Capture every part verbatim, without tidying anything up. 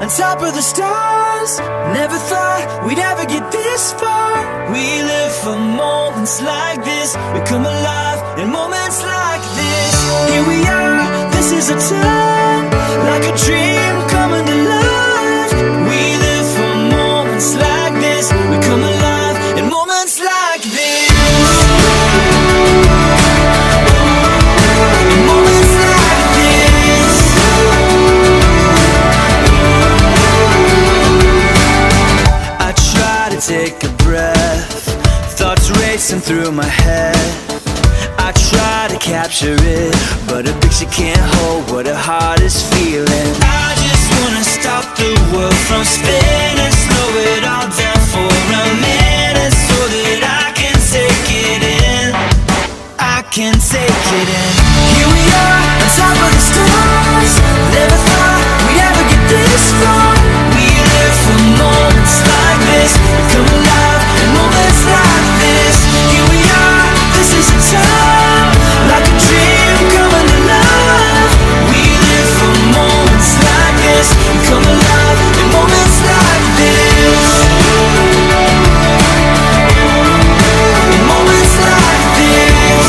on top of the stars. Never thought we'd ever get this far. We live for moments like this. We come alive in moments like this. Here we are, this is a time, like a dream coming alive. We live for moments like this. We come alive in moments like this. Take a breath, thoughts racing through my head. I try to capture it, but a picture can't hold what a heart is feeling. I just wanna stop the world from spinning, slow it all down for a minute, so that I can take it in. I can take it in. Here we are, on top of the stars. Never thought we'd ever get this far. We live for moments like this. We come alive in moments like this. Here we are, this is a time, like a dream coming alive. We live for moments like this. We come alive in moments like this. In moments like this.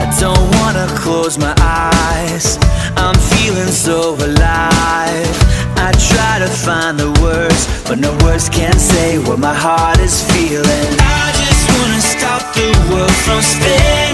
I don't wanna close my eyes, I'm feeling so alive. I try to find the words, but no words can say what my heart is feeling. I just wanna stop the world from spinning.